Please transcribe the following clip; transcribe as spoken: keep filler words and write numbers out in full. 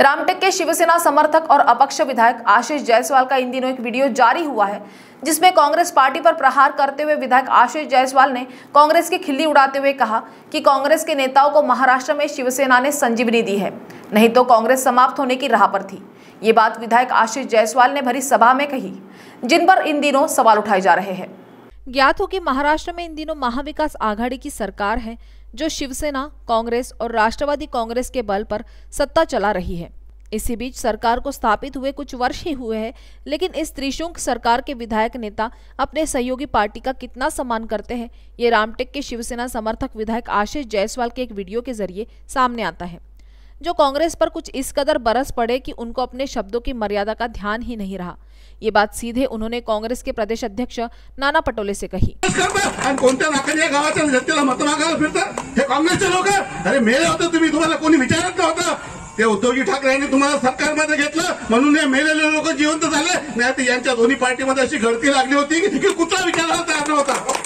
रामटेक के शिवसेना समर्थक और अपक्ष विधायक आशीष जायसवाल का इन दिनों एक वीडियो जारी हुआ है जिसमें कांग्रेस पार्टी पर प्रहार करते हुए विधायक आशीष जायसवाल ने कांग्रेस की खिल्ली उड़ाते हुए कहा कि कांग्रेस के नेताओं को महाराष्ट्र में शिवसेना ने संजीवनी दी है, नहीं तो कांग्रेस समाप्त होने की राह पर थी। ये बात विधायक आशीष जायसवाल ने भरी सभा में कही, जिन पर इन दिनों सवाल उठाए जा रहे हैं। ज्ञात हो कि महाराष्ट्र में इन दिनों महाविकास आघाड़ी की सरकार है, जो शिवसेना, कांग्रेस और राष्ट्रवादी कांग्रेस के बल पर सत्ता चला रही है। इसी बीच सरकार को स्थापित हुए कुछ वर्ष ही हुए हैं, लेकिन इस त्रिशंकु सरकार के विधायक नेता अपने सहयोगी पार्टी का कितना सम्मान करते हैं, ये रामटेक के शिवसेना समर्थक विधायक आशीष जायसवाल के एक वीडियो के जरिए सामने आता है, जो कांग्रेस पर कुछ इस कदर बरस पड़े कि उनको अपने शब्दों की मर्यादा का ध्यान ही नहीं रहा। ये बात सीधे उन्होंने कांग्रेस के प्रदेश अध्यक्ष नाना पटोले से कही। अरे मेरे होते तुम्ही तुम्हाला कोणी विचारत नव्हतं, ते उद्धवजी ठाकरेंनी तुम्हाला सरकारमध्ये घेतलं म्हणून हे मेलेले लोक जिवंत झाले, नाही तर यांच्या दोन्ही पार्टीमध्ये अशी गळती लागली होती की कुत्रा विचारला तयार नव्हता।